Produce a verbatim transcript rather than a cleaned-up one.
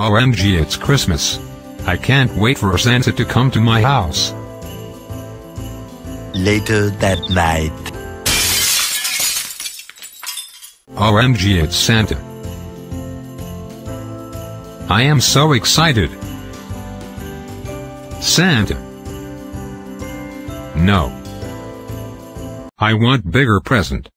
O M G, it's Christmas. I can't wait for Santa to come to my house. Later that night. O M G, it's Santa. I am so excited. Santa. No. I want bigger present.